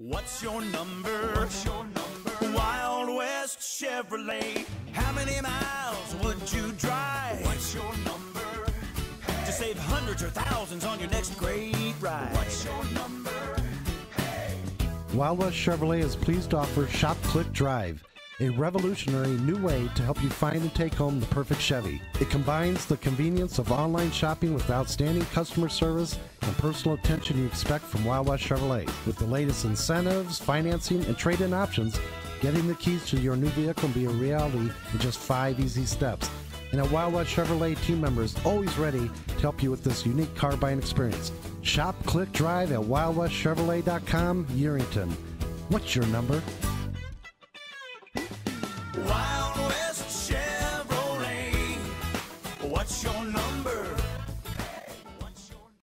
What's your number? What's your number? Wild West Chevrolet. How many miles would you drive? What's your number? Hey. To save hundreds or thousands on your next great ride. What's your number? Hey. Wild West Chevrolet is pleased to offer Shop, Click, Drive, a revolutionary new way to help you find and take home the perfect Chevy. It combines the convenience of online shopping with outstanding customer service and personal attention you expect from Wild West Chevrolet. With the latest incentives, financing, and trade-in options, getting the keys to your new vehicle can be a reality in just 5 easy steps. And a Wild West Chevrolet team member is always ready to help you with this unique car buying experience. Shop, Click, Drive at wildwestchevrolet.com, Yerington. What's your number?